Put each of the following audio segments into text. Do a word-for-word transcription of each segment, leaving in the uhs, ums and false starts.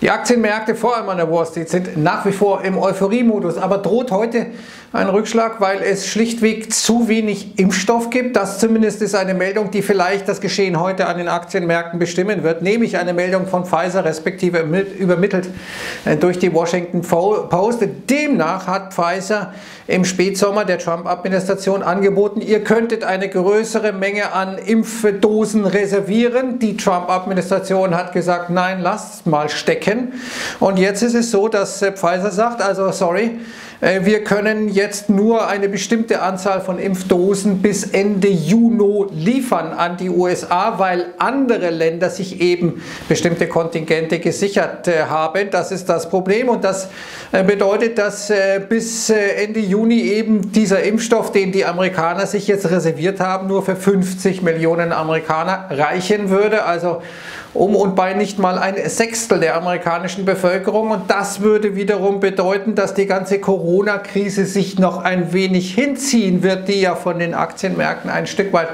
Die Aktienmärkte, vor allem an der Wall Street, sind nach wie vor im Euphoriemodus, aber droht heute ein Rückschlag, weil es schlichtweg zu wenig Impfstoff gibt. Das zumindest ist eine Meldung, die vielleicht das Geschehen heute an den Aktienmärkten bestimmen wird, nämlich eine Meldung von Pfizer, respektive übermittelt durch die Washington Post. Demnach hat Pfizer im Spätsommer der Trump-Administration angeboten, ihr könntet eine größere Menge an Impfdosen reservieren. Die Trump-Administration hat gesagt, nein, lasst mal stecken. Und jetzt ist es so, dass Pfizer sagt, also sorry, wir können jetzt nur eine bestimmte Anzahl von Impfdosen bis Ende Juni liefern an die U S A, weil andere Länder sich eben bestimmte Kontingente gesichert haben. Das ist das Problem und das bedeutet, dass bis Ende Juni eben dieser Impfstoff, den die Amerikaner sich jetzt reserviert haben, nur für fünfzig Millionen Amerikaner reichen würde. Also um und bei nicht mal ein Sechstel der amerikanischen Bevölkerung, und das würde wiederum bedeuten, dass die ganze Corona-Krise sich noch ein wenig hinziehen wird, die ja von den Aktienmärkten ein Stück weit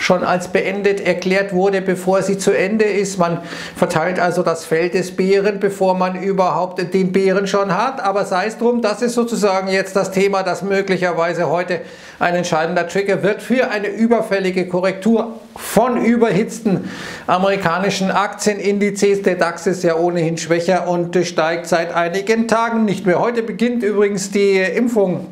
schon als beendet erklärt wurde, bevor sie zu Ende ist. Man verteilt also das Feld des Bären, bevor man überhaupt den Bären schon hat, aber sei es drum, das ist sozusagen jetzt das Thema, das möglicherweise heute ein entscheidender Trigger wird für eine überfällige Korrektur von überhitzten amerikanischen Aktienindizes. Der DAX ist ja ohnehin schwächer und steigt seit einigen Tagen nicht mehr. Heute beginnt übrigens die Impfung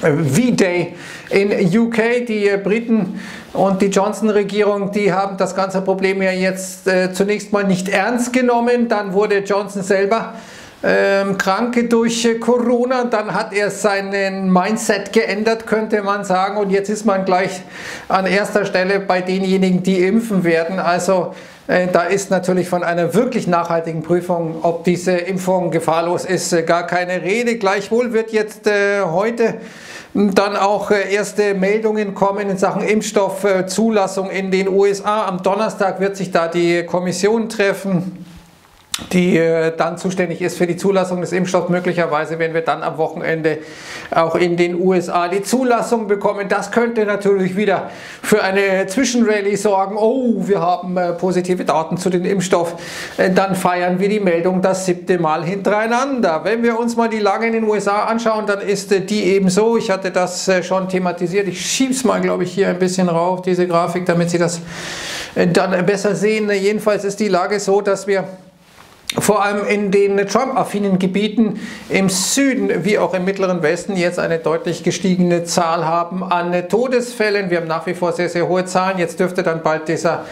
V-Day in U K. Die Briten und die Johnson-Regierung, die haben das ganze Problem ja jetzt äh, zunächst mal nicht ernst genommen. Dann wurde Johnson selber Ähm, krank durch Corona, dann hat er seinen Mindset geändert, könnte man sagen, und jetzt ist man gleich an erster Stelle bei denjenigen, die impfen werden. Also äh, da ist natürlich von einer wirklich nachhaltigen Prüfung, ob diese Impfung gefahrlos ist, äh, gar keine Rede. Gleichwohl wird jetzt äh, heute dann auch erste Meldungen kommen in Sachen Impfstoffzulassung in den U S A. Am Donnerstag wird sich da die Kommission treffen, die dann zuständig ist für die Zulassung des Impfstoffs. Möglicherweise werden wir dann am Wochenende auch in den U S A die Zulassung bekommen. Das könnte natürlich wieder für eine Zwischenrallye sorgen. Oh, wir haben positive Daten zu dem Impfstoff. Dann feiern wir die Meldung das siebte Mal hintereinander. Wenn wir uns mal die Lage in den U S A anschauen, dann ist die eben so. Ich hatte das schon thematisiert. Ich schiebe es mal, glaube ich, hier ein bisschen rauf, diese Grafik, damit Sie das dann besser sehen. Jedenfalls ist die Lage so, dass wir vor allem in den Trump-affinen Gebieten im Süden wie auch im mittleren Westen jetzt eine deutlich gestiegene Zahl haben an Todesfällen. Wir haben nach wie vor sehr, sehr hohe Zahlen. Jetzt dürfte dann bald dieser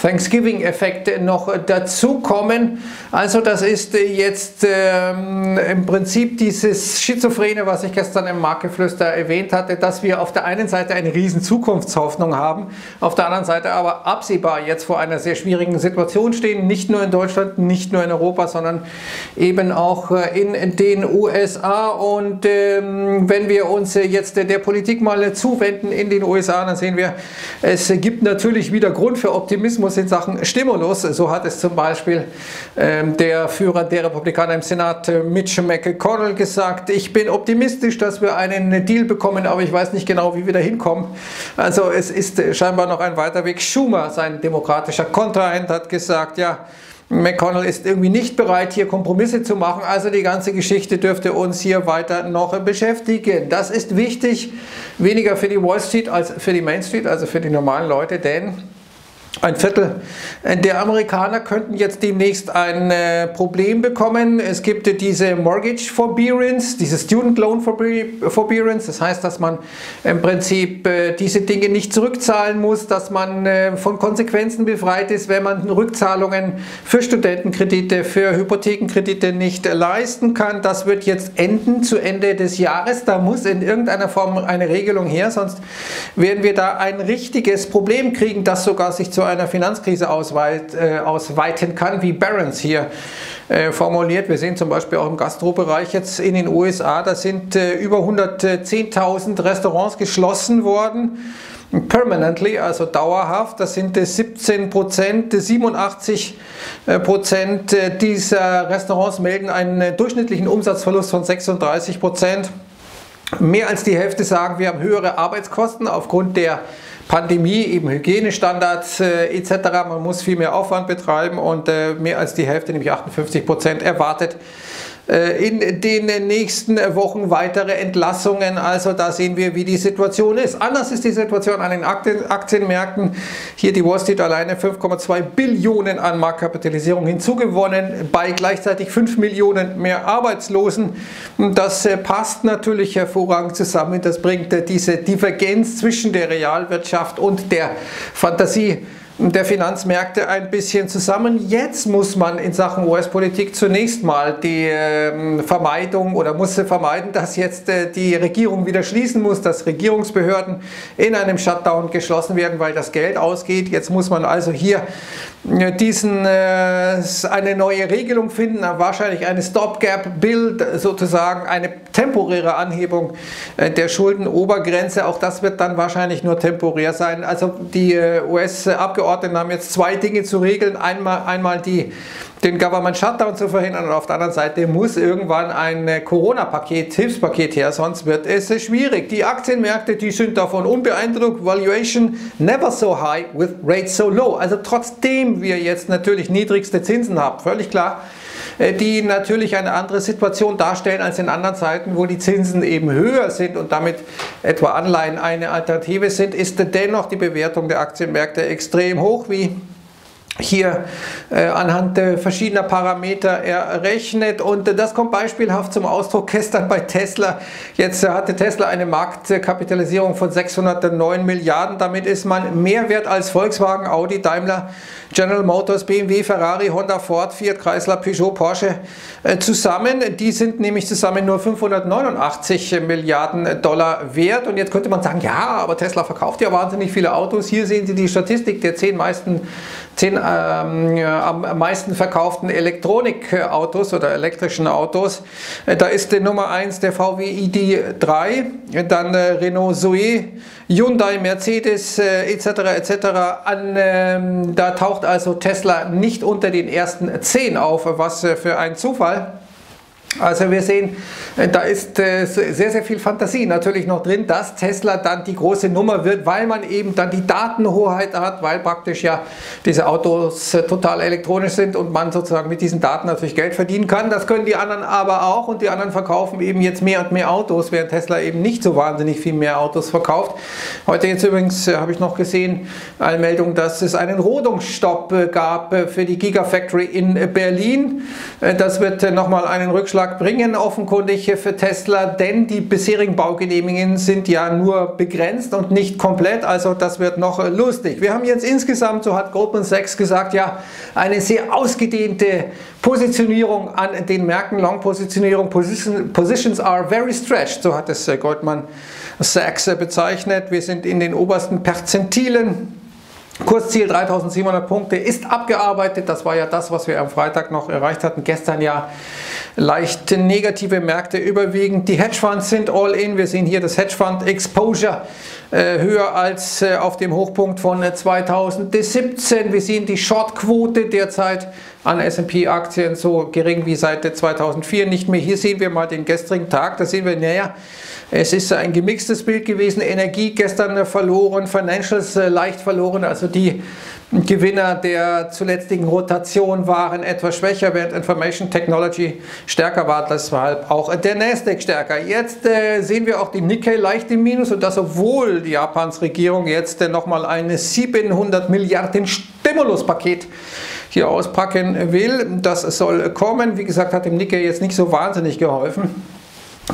Thanksgiving-Effekt noch dazukommen. Also das ist jetzt ähm, im Prinzip dieses Schizophrene, was ich gestern im Marktgeflüster erwähnt hatte, dass wir auf der einen Seite eine riesen Zukunftshoffnung haben, auf der anderen Seite aber absehbar jetzt vor einer sehr schwierigen Situation stehen, nicht nur in Deutschland, nicht nur in Europa, Europa, sondern eben auch in den U S A. Und ähm, wenn wir uns jetzt der Politik mal zuwenden in den U S A, dann sehen wir, es gibt natürlich wieder Grund für Optimismus in Sachen Stimulus. So hat es zum Beispiel ähm, der Führer der Republikaner im Senat, Mitch McConnell, gesagt: Ich bin optimistisch, dass wir einen Deal bekommen, aber ich weiß nicht genau, wie wir da hinkommen. Also es ist scheinbar noch ein weiter Weg. Schumer, sein demokratischer Kontrahent, hat gesagt, ja, McConnell ist irgendwie nicht bereit, hier Kompromisse zu machen. Also die ganze Geschichte dürfte uns hier weiter noch beschäftigen. Das ist wichtig, weniger für die Wall Street als für die Main Street, also für die normalen Leute, denn ein Viertel der Amerikaner könnten jetzt demnächst ein äh, Problem bekommen. Es gibt äh, diese Mortgage Forbearance, diese Student Loan Forbearance. Das heißt, dass man im Prinzip äh, diese Dinge nicht zurückzahlen muss, dass man äh, von Konsequenzen befreit ist, wenn man Rückzahlungen für Studentenkredite, für Hypothekenkredite nicht äh, leisten kann. Das wird jetzt enden zu Ende des Jahres. Da muss in irgendeiner Form eine Regelung her, sonst werden wir da ein richtiges Problem kriegen, das sogar sich zu einer Finanzkrise ausweit, äh, ausweiten kann, wie Barron's hier äh, formuliert. Wir sehen zum Beispiel auch im Gastrobereich jetzt in den U S A, da sind äh, über hundertzehntausend Restaurants geschlossen worden, permanently, also dauerhaft. Das sind äh, siebzehn Prozent, siebenundachtzig Prozent äh, Prozent, äh, dieser Restaurants melden einen äh, durchschnittlichen Umsatzverlust von sechsunddreißig Prozent. Mehr als die Hälfte sagen, wir haben höhere Arbeitskosten aufgrund der Pandemie, eben Hygienestandards äh, et cetera. Man muss viel mehr Aufwand betreiben und äh, mehr als die Hälfte, nämlich achtundfünfzig Prozent, erwartet äh, in den nächsten Wochen weitere Entlassungen. Also da sehen wir, wie die Situation ist. Anders ist die Situation an den Aktien, Aktienmärkten. Hier die Wall Street alleine fünf Komma zwei Billionen an Marktkapitalisierung hinzugewonnen, bei gleichzeitig fünf Millionen mehr Arbeitslosen. Und das äh, passt natürlich hervorragend zusammen. Das bringt äh, diese Divergenz zwischen der Realwirtschaft und der Fantasie der Finanzmärkte ein bisschen zusammen. Jetzt muss man in Sachen U S-Politik zunächst mal die äh, Vermeidung oder musste vermeiden, dass jetzt äh, die Regierung wieder schließen muss, dass Regierungsbehörden in einem Shutdown geschlossen werden, weil das Geld ausgeht. Jetzt muss man also hier diesen, äh, eine neue Regelung finden, wahrscheinlich eine Stopgap-Bill, sozusagen eine temporäre Anhebung äh, der Schuldenobergrenze. Auch das wird dann wahrscheinlich nur temporär sein. Also die äh, U S-Abgeordneten haben jetzt zwei Dinge zu regeln. Einmal, einmal die, den Government Shutdown zu verhindern und auf der anderen Seite muss irgendwann ein Corona-Paket, Hilfspaket her, sonst wird es schwierig. Die Aktienmärkte, die sind davon unbeeindruckt. Valuation never so high with rates so low. Also trotzdem wir jetzt natürlich niedrigste Zinsen haben, völlig klar, die natürlich eine andere Situation darstellen als in anderen Zeiten, wo die Zinsen eben höher sind und damit etwa Anleihen eine Alternative sind, ist dennoch die Bewertung der Aktienmärkte extrem hoch, wie hier äh, anhand äh, verschiedener Parameter errechnet. Und äh, das kommt beispielhaft zum Ausdruck gestern bei Tesla. Jetzt äh, hatte Tesla eine Marktkapitalisierung von sechshundertneun Milliarden. Damit ist man mehr wert als Volkswagen, Audi, Daimler, General Motors, B M W, Ferrari, Honda, Ford, Fiat, Chrysler, Peugeot, Porsche äh, zusammen. Die sind nämlich zusammen nur fünfhundertneunundachtzig Milliarden Dollar wert. Und jetzt könnte man sagen, ja, aber Tesla verkauft ja wahnsinnig viele Autos. Hier sehen Sie die Statistik der zehn meisten zehn Ähm, äh, am meisten verkauften Elektronikautos oder elektrischen Autos. Äh, da ist der Nummer eins der V W I D drei, dann äh, Renault Zoe, Hyundai, Mercedes äh, et cetera et cetera. An, ähm, da taucht also Tesla nicht unter den ersten zehn auf, was äh, für ein Zufall. Also wir sehen, da ist sehr, sehr viel Fantasie natürlich noch drin, dass Tesla dann die große Nummer wird, weil man eben dann die Datenhoheit hat, weil praktisch ja diese Autos total elektronisch sind und man sozusagen mit diesen Daten natürlich Geld verdienen kann. Das können die anderen aber auch und die anderen verkaufen eben jetzt mehr und mehr Autos, während Tesla eben nicht so wahnsinnig viel mehr Autos verkauft. Heute jetzt übrigens habe ich noch gesehen, eine Meldung, dass es einen Rodungsstopp gab für die Gigafactory in Berlin. Das wird nochmal einen Rückschlag bringen offenkundig für Tesla, denn die bisherigen Baugenehmigungen sind ja nur begrenzt und nicht komplett, also das wird noch lustig. Wir haben jetzt insgesamt, so hat Goldman Sachs gesagt, ja, eine sehr ausgedehnte Positionierung an den Märkten, Long-Positionierung, Position, Positions are very stretched, so hat es Goldman Sachs bezeichnet. Wir sind in den obersten Perzentilen. Kursziel dreitausendsiebenhundert Punkte ist abgearbeitet, das war ja das, was wir am Freitag noch erreicht hatten, gestern ja leicht negative Märkte überwiegend. Die Hedgefonds sind all in, wir sehen hier das Hedgefonds Exposure äh, höher als äh, auf dem Hochpunkt von äh, zweitausendsiebzehn. Wir sehen die Shortquote derzeit an S und P-Aktien so gering wie seit äh, zweitausendvier nicht mehr. Hier sehen wir mal den gestrigen Tag, da sehen wir, naja, es ist ein gemixtes Bild gewesen, Energie gestern verloren, Financials leicht verloren, also die Gewinner der zuletzigen Rotation waren etwas schwächer, während Information Technology stärker war, deshalb auch der Nasdaq stärker. Jetzt äh, sehen wir auch die Nikkei leicht im Minus und das, obwohl die Japans Regierung jetzt äh, nochmal ein siebenhundert Milliarden Stimuluspaket hier auspacken will. Das soll kommen, wie gesagt, hat dem Nikkei jetzt nicht so wahnsinnig geholfen.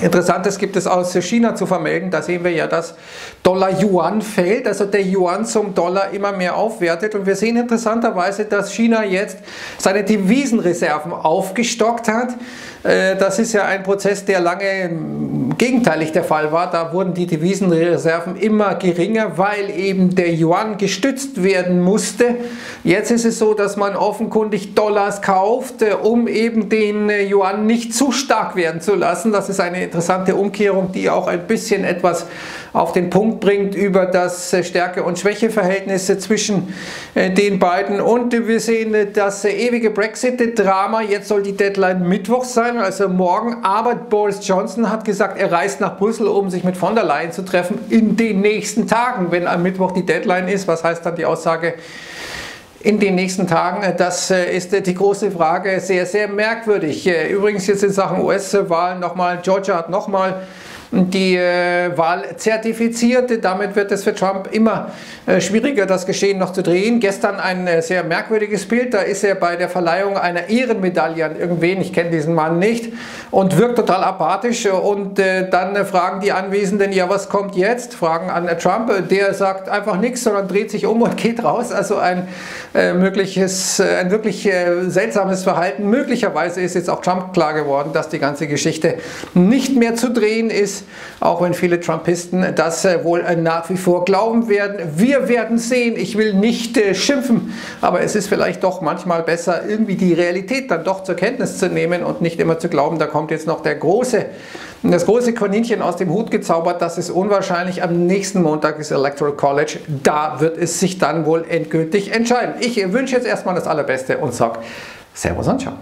Interessantes gibt es aus China zu vermelden, da sehen wir ja, dass Dollar-Yuan fällt, also der Yuan zum Dollar immer mehr aufwertet und wir sehen interessanterweise, dass China jetzt seine Devisenreserven aufgestockt hat. Das ist ja ein Prozess, der lange gegenteilig der Fall war, da wurden die Devisenreserven immer geringer, weil eben der Yuan gestützt werden musste. Jetzt ist es so, dass man offenkundig Dollars kauft, um eben den Yuan nicht zu stark werden zu lassen. Das ist eine interessante Umkehrung, die auch ein bisschen etwas auf den Punkt bringt über das Stärke- und Schwächeverhältnis zwischen den beiden. Und wir sehen das ewige Brexit-Drama. Jetzt soll die Deadline Mittwoch sein, also morgen. Aber Boris Johnson hat gesagt, er reist nach Brüssel, um sich mit von der Leyen zu treffen in den nächsten Tagen, wenn am Mittwoch die Deadline ist. Was heißt dann die Aussage? In den nächsten Tagen, das ist die große Frage, sehr, sehr merkwürdig. Übrigens jetzt in Sachen U S-Wahlen nochmal, Georgia hat nochmal die Wahl zertifiziert. Damit wird es für Trump immer schwieriger, das Geschehen noch zu drehen. Gestern ein sehr merkwürdiges Bild, da ist er bei der Verleihung einer Ehrenmedaille an irgendwen, ich kenne diesen Mann nicht, und wirkt total apathisch. Und dann fragen die Anwesenden, ja, was kommt jetzt? Fragen an Trump, der sagt einfach nichts, sondern dreht sich um und geht raus. Also ein mögliches, ein wirklich seltsames Verhalten. Möglicherweise ist jetzt auch Trump klar geworden, dass die ganze Geschichte nicht mehr zu drehen ist, auch wenn viele Trumpisten das wohl nach wie vor glauben werden. Wir werden sehen. Ich will nicht äh, schimpfen, aber es ist vielleicht doch manchmal besser, irgendwie die Realität dann doch zur Kenntnis zu nehmen und nicht immer zu glauben, da kommt jetzt noch der große, das große Kaninchen aus dem Hut gezaubert. Das ist unwahrscheinlich. Am nächsten Montag ist Electoral College. Da wird es sich dann wohl endgültig entscheiden. Ich wünsche jetzt erstmal das Allerbeste und sage Servus und Ciao.